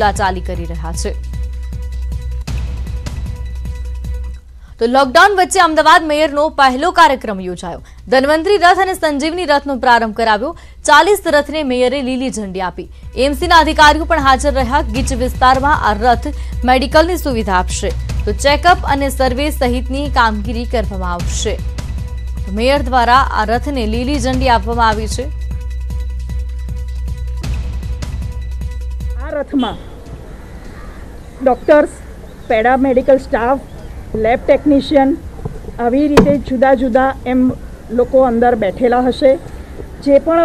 चाली करी रहा छे। तो लॉकडाउन वच्चे अमदावाद मेयरनो पहलो कार्यक्रम योजायो। धन्वंतरी रथ और संजीवनी रथनो प्रारंभ कराव्यो। 40 रथने मेयरे लीली झंडी आपी। एमसीना अधिकारीओ पण हाजर रह्या। गीच विस्तारमां आ रथ मेडिकलनी सुविधा आपशे। तो चेकअप और सर्वे सहितनी कामगीरी करवामां आवशे। तो मेयर द्वारा आ रथने लीली झंडी आपवामां आवी छे। रथमा डॉक्टर्स, पेरा मेडिकल स्टाफ, लैब टेक्निशियन આવી રીતે જુદા જુદા એમ લોકો અંદર બેઠેલા હશે। જે પણ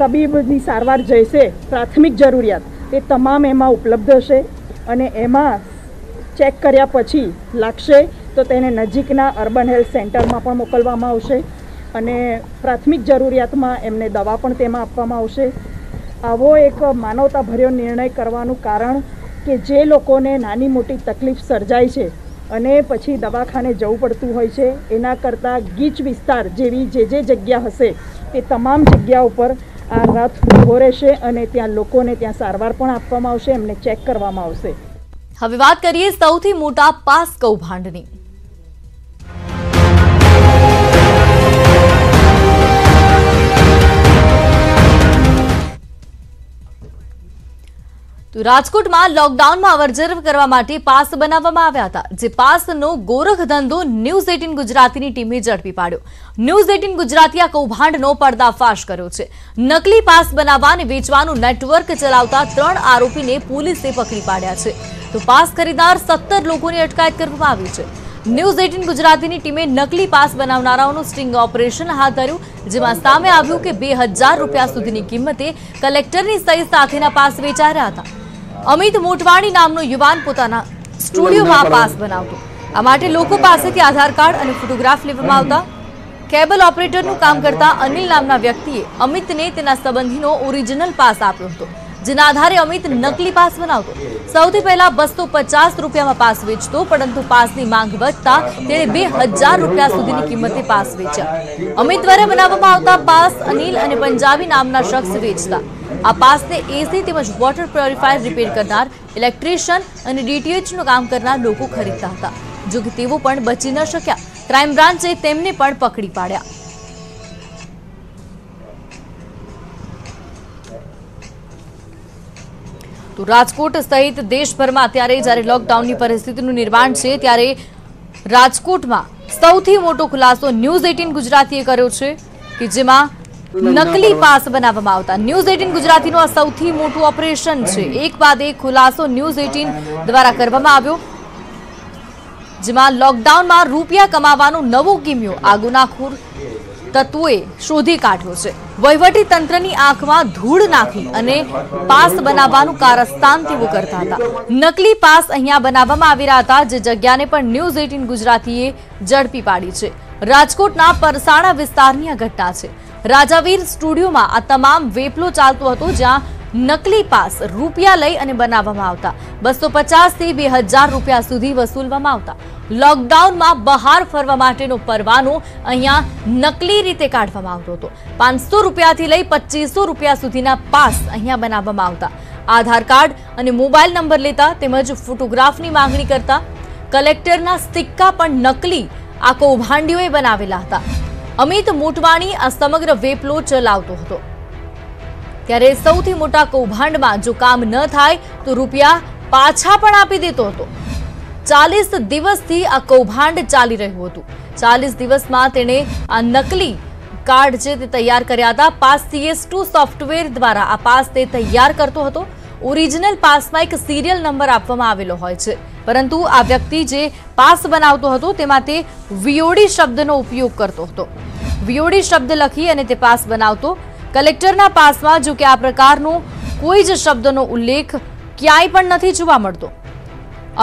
તબીબની સારવાર જોઈશે, પ્રાથમિક જરૂરિયાત, તે તમામ એમાં ઉપલબ્ધ હશે અને એમાં ચેક કર્યા પછી લાગશે તો તેને નજીકના અર્બન હેલ્થ સેન્ટરમાં પણ મોકલવામાં આવશે અને પ્રાથમિક જરૂરિયાતમાં એમને દવા પણ તેમાં આપવામાં આવશે। आवो एक मानवता भर्यो निर्णय करवानुं कारण के जे लोकोने नानी मोटी तकलीफ सर्जाय छे अने पछी दवाखाने जवुं पड़तुं होय छे, एना करता गीच विस्तार जेवी जे जग्या हशे ते तमाम जग्या उपर आ रथ ऊभो रहेशे अने त्यां लोकोने त्यां सारवार पण आपवामां आवशे, एमने चेक करवामां आवशे। हवे वात करीए सौथी मोटा पास कौभांडनी। तो राजकोट में लॉकडाउन में अवरजर्व करवा माटे पास बनाववामां आव्या हता। जे पासनो गोरखधंधो न्यूज 18 गुजराती नी टीमे झड़पी पाड्यो। न्यूज 18 गुजराती आ कौभांडनो पर्दाफाश कर्यो छे। नकली पास बनावा अने वेचवानुं नेटवर्क चलावता 3 आरोपीने पोलीसे पकड़ी पाड्या छे। तो पास खरीदनार 17 लोकोनी अटकायत करवामां आवी छे। न्यूज 18 गुजराती नी टीमे नकली पास बनावनाराओनुं स्टिंग ऑपरेशन हाथ धर्युं, जेमां सामे आव्युं के 2000 रूपिया सुधीनी किंमते कलेक्टरनी सही साथेना पास वेचाई रह्या हता। अमित मोटवाणी नामनो युवान पोताना स्टूडियोमां पास बनावतो। आ माटे लोको पासेथी आधार कार्ड अने फोटोग्राफ लेवामां आवता। केबल ऑपरेटरनुं काम करता अनिल नामना व्यक्तिए अमितने तेना संबंधीनो ओरिजिनल पास आप्यो हतो, जेना आधारे अमित नकली पास बनावतो। सौथी पहेला 250 रूपियामां पास वेचतो, परंतु पासनी मांग वधता तेणे 2000 रूपिया सुधीनी किंमते पास वेच्या। अमित द्वारा बनाववामां आवता पास अनिल अने पंजाबी नामना शख्स वेचता। आ पास ने एसी तेमज वॉटर प्योरिफायर रिपेर करनार, इलेक्ट्रीशियन अने डीटीएचनुं काम करनार लोको खरीदता हता। जो के तेओ पण बची न शक्या। क्राइम ब्रांचे तेમને પણ પકડી પાડ્યા। તો રાજકોટ સહિત દેશભરમાં અત્યારે જ્યારે લોકડાઉનની પરિસ્થિતિનું નિર્માણ છે ત્યારે રાજકોટમાં સૌથી મોટો ખુલાસો ન્યૂઝ 18 ગુજરાતીએ કર્યો છે કે જેમાં नकली पास बनाववामां आवता। न्यूज 18 गुजरातीनो आ सौथी मोटो ऑपरेशन छे। एक बाद एक खुलासो न्यूज 18 द्वारा करवामां आव्यो, जेमां लॉकडाउनमां रूपिया कमावानो नवो गिम्यो आ गुनाखोर तत्वोए शोधी काढ्यो छे। वहीवटी तंत्रनी आंखमां धूळ नाखी अने पास बनाववानुं कारस्थान तेवो करता हता। नकली पास अहींया बनाववामां आवी रह्या हता, जे जग्याने पण न्यूज 18 गुजरातीए झडपी पाडी छे। राजकोटना परसाणा विस्तारनी आ घटना छे। राजवीर स्टूडियोमा आ तमाम वेपलो चालतो हतो, ज्यां नकली पास रूपिया लई अने बनाववामां आवता। 250 थी 2000 रूपिया सुधी वसूलवामां आवता। लॉकडाउनमां बहार फरवा माटेनो परवानो अहींया नकली रीते काढवामां आवतो हतो। 500 रूपियाथी लई 2500 रूपिया सुधीना पास अहींया बनाववामां आवता। आधार कार्ड अने मोबाइल नंबर लेता तेमज फोटोग्राफनी मांगणी करता। कलेक्टरना स्टिक्का पण नकली आ कौभांडीओए बनावेला हता। अमित मोटवाणी आ समग्र वेपलो चलावतो हतो। त्यारे सौथी मोटा कौभांडमां जो काम न थाय तो रूपिया पाछा पण आपी देतो हतो। 40 दिवसथी आ कौभांड चाली रह्युं हतुं। 40 दिवसमां तेणे आ नकली कार्ड जे ते तैयार कर्या हता। पास CS2 सॉफ्टवेर द्वारा आ पास ते तैयार करतो हतो। ओरिजिनल पासमां एक सीरियल नंबर आपवामां आवेलो होय छे, परंतु आ व्यक्ति जे पास बनावतो हतो तेमां ते वीओडी शब्दनो उपयोग करतो हतो। वीओडी शब्द लखी अने ते पास बनावतो। कलेक्टरना पासमां जो के आ प्रकारनो कोई ज शब्दनो उल्लेख क्यांय पण नथी जोवा मळतो।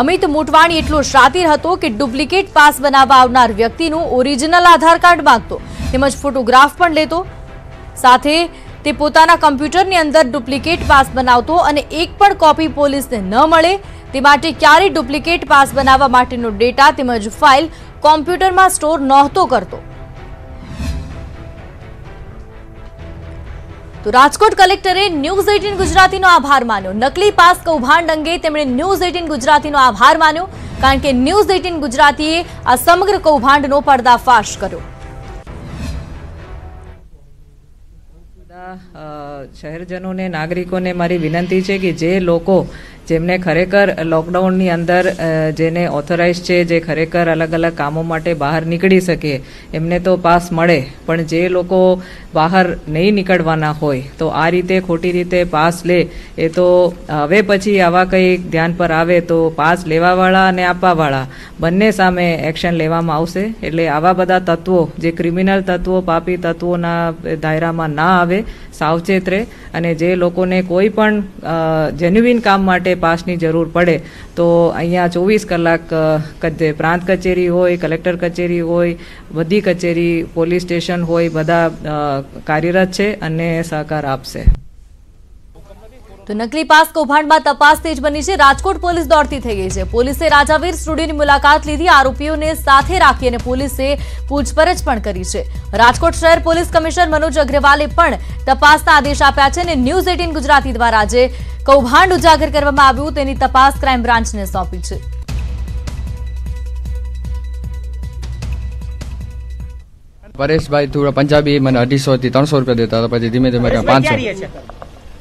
अमित मोटवाणी एटलो शातिर हतो के डुप्लिकेट पास बनाववा आवनार व्यक्तिनो ओरिजिनल आधार कार्ड मागतो, तेमज फोटोग्राफ पण लेतो। साथे ते पोताना कम्प्यूटरनी अंदर डुप्लिकेट पास बनावतो अने एक पण कॉपी पोलीसने न मळे ते माटे क्यारे डुप्लिकेट पास बनाववा माटेनो डेटा तेमज फाइल कॉम्प्यूटरमां स्टोर नहोतो करतो। तो राजकोट कलेक्टरे न्यूज 18 गुजराती नो आभार मान्यो। नकली पास कौभांड अंगे तेमणे न्यूज 18 गुजराती नो आभार मान्यो, कारण के न्यूज 18 गुजरातीए आ समग्र कौभांड नो पर्दाफाश कर्यो। शहरजनों ने नागरिकों ने मारी विनंती है कि जे लोको जेमने खरेखर लॉकडाउन नी अंदर जेने ऑथोराइज है जे खरेखर अलग अलग कामों माटे बहार निकली सके एमने तो पास मळे, पण जे लोको बहार नहीं निकळवाना होय तो आ रीते खोटी रीते पास ले ए तो हवे पछी आवा कई ध्यान पर आवे तो पास लेवावाळा अने आपवावाळा बंने सामे एक्शन लेवामां आवशे। एटले आवा बधा तत्वो जे क्रिमिनल तत्वो पापी तत्वोना दायरामां न आवे, सावचेत रहे अने जे लोकोने कोई पण जेन्युइन काम माटे पासनी जरूर पड़े तो अहींया 24 कलाक प्रांत कचेरी होय, कलेक्टर कचेरी होय, बधी कचेरी, पोलीस स्टेशन होय, बधा कार्यरत छे अने सहकार आपशे। तो नकली पास कौभांड में तपास तेज बनी है। राजकोट पोलिस दौड़ती थी गई है। पुलिसे राजावीर स्टूडियो की मुलाकात ली थी, आरोपीओं ने साथ राखी और पुलिसे पूछपरछ पण करी है। राजकोट शहर पोलिस कमिश्नर मनोज अग्रवाले पण तपासना आदेश आप्या छे ने न्यूज 18 गुजराती द्वारा जे कौभांड उजागर करवामां आव्युं तेनी तपास क्राइम ब्रांच ने सौंपी है। परेश भाई थोड़ा पंजाबी मैंने 250 થી 300 रुपया देता था, पछी धीमे धीमे 500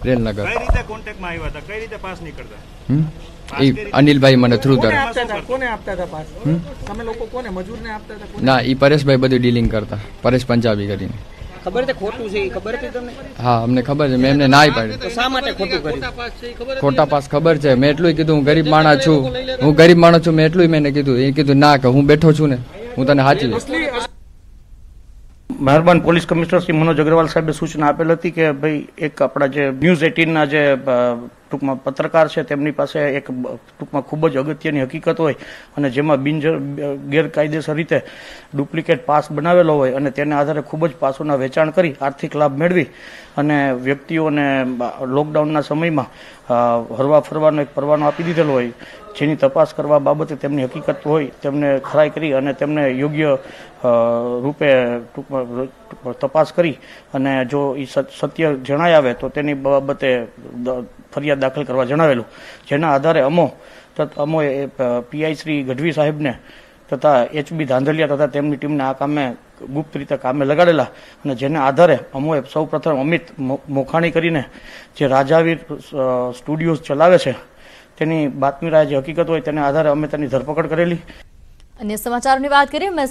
रेलनगर कई रीते कांटेक्ट में आया था, कई रीते पास नहीं करता। ये अनिल भाई मने थ्रू दर कोने आपता था पास તમે લોકો કોને મજૂરને આપતા હતા? ના, ઈ પરેશ ભાઈ બધું ડીલિંગ કરતા, પરેશ પંજાબી કરીને। ખબર છે ખોટું છે, ખબર છે તમને? હા, અમને ખબર છે, મે એમને નાઈ પાડી। તો શા માટે ખોટું કર્યું? ખોટા પાસ છે ઈ ખબર છે, ખોટા પાસ ખબર છે। મે એટલું કીધું હું ગરીબ માણસ છું, હું ગરીબ માણસ છું, મે એટલું મેને કીધું। એ કીધું ના કે હું બેઠો છું ને, હું તને હાચી લઉં। મહેરબાન પોલીસ કમિશનર શ્રી મનોજ અગ્રવાલ સાહેબે સૂચના આપેલ હતી કે ભાઈ એક આપણા જે ન્યૂઝ 18ના જે ટૂંકમાં પત્રકાર છે તેમની પાસે એક ટૂંકમાં ખૂબ જ અગત્યની હકીકત હોય અને જેમાં ગેરકાયદેસર રીતે ડુપ્લિકેટ પાસ બનાવેલો હોય અને તેના આધારે ખૂબ જ પાસોના વેચાણ કરી આર્થિક લાભ મેળવી અને વ્યક્તિઓને લોકડાઉનના સમયમાં હરવા ફરવાનો એક પરવાનો આપી દીધેલો હોય, જેની તપાસ કરવા બાબતે તેમની હકીકત હોય તેમને ખરાઈ કરી અને તેમને યોગ્ય રૂપે ટૂંકમાં તપાસ કરી અને જો એ સત્ય જણાય આવે તો તેની બાબતે ફરિયાદ દાખલ કરવા જણાવેલું, જેના આધારે અમોએ પીઆઈ શ્રી ગઢવી સાહેબને તથા HB ધાંધલિયા તથા તેમની ટીમને આ કામે ગુપ્ત રીતે કામે લગાડેલા અને જેના આધારે અમોએ સૌપ્રથમ અમિત મોખાણી કરીને જે રાજાવીર સ્ટુડિયોઝ ચલાવે છે તેની બાતમીરાય જે હકીકત હોય તેના આધારે અમે તેની ધરપકડ કરેલી। અન્ય સમાચારોની વાત કરીએ।